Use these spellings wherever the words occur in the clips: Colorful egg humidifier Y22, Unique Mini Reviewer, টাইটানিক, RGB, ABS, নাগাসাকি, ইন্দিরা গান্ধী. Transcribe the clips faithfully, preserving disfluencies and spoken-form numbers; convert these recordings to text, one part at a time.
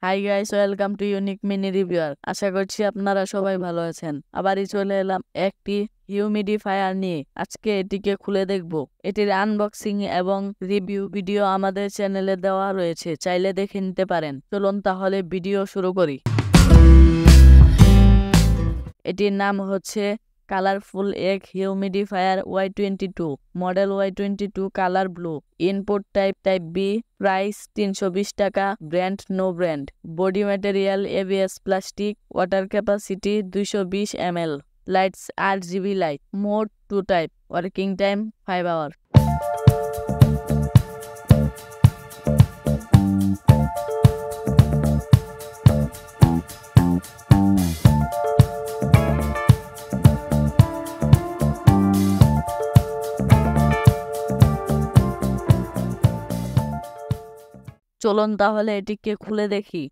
Hi guys, welcome to Unique Mini Reviewer. আশা করছি আপনারা সবাই ভালো আছেন। আবারই চলে এলাম একটি হিউমিডিফায়ার নিয়ে। আজকে এটিকে খুলে দেখব। এটির আনবক্সিং এবং রিভিউ ভিডিও আমাদের চ্যানেলে দেওয়া রয়েছে, চাইলে দেখে নিতে পারেন। চলুন তাহলে ভিডিও শুরু করি। এটির নাম হচ্ছে Colorful egg humidifier Y twenty-two, model Y twenty-two, color blue, input type type B, price three twenty taka, brand no brand, body material A B S plastic, water capacity two hundred twenty milliliters, lights R G B light, mode two type, working time five hours. চলুন তাহলে এটিকে খুলে দেখি।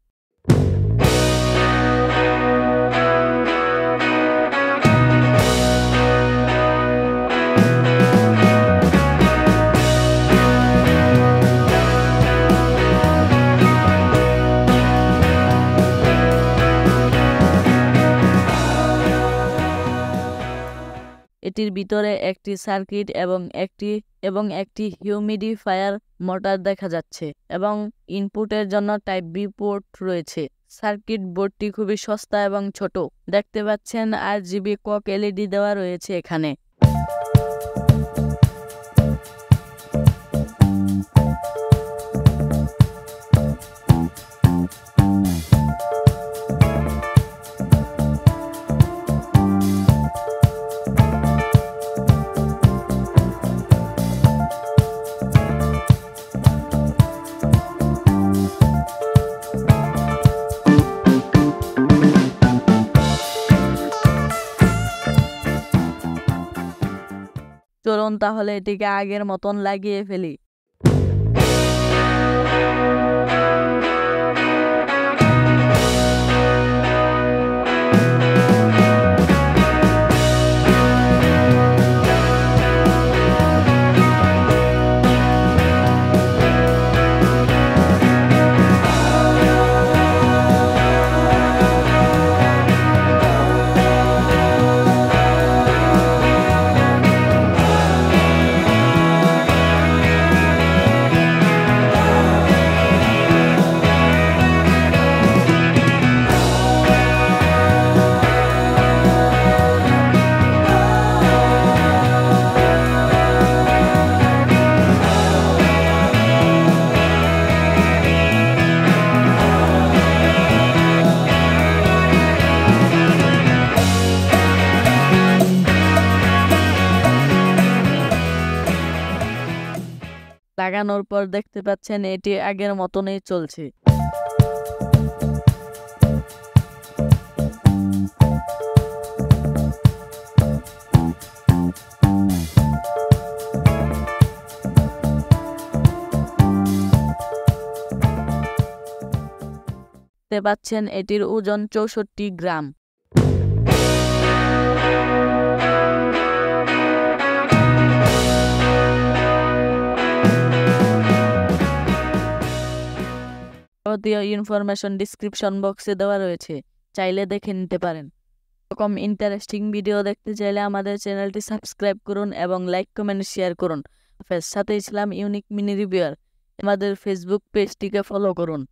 এটির ভিতরে একটি circuit এবং একটি এবং একটি হিউমিডিফায়ার মোটর দেখা যাচ্ছে এবং ইনপুটের জন্য টাইপ বি পোর্ট রয়েছে। সার্কিট বোর্ডটি খুবই সস্তা এবং ছোট। দেখতে পাচ্ছেন আরজিবি কক এলইডি দেওয়া রয়েছে এখানে। চলুন তাহলে এটিকে আগের মতন লাগিয়ে ফেলি। লাগানোর পর দেখতে পাচ্ছেন এটি আগের মতনই চলছে। দেখতে পাচ্ছেন এটির ওজন চৌষট্টি গ্রাম। প্রতিও ইনফরমেশন ডিসক্রিপশন বক্সে দেওয়া রয়েছে, চাইলে দেখে নিতে পারেন। এরকম ইন্টারেস্টিং ভিডিও দেখতে চাইলে আমাদের চ্যানেলটি সাবস্ক্রাইব করুন এবং লাইক কমেন্ট শেয়ার করুন। সাথে ছিলাম ইউনিক মিনি রিভিউয়ার। আমাদের ফেসবুক পেজটিকে ফলো করুন।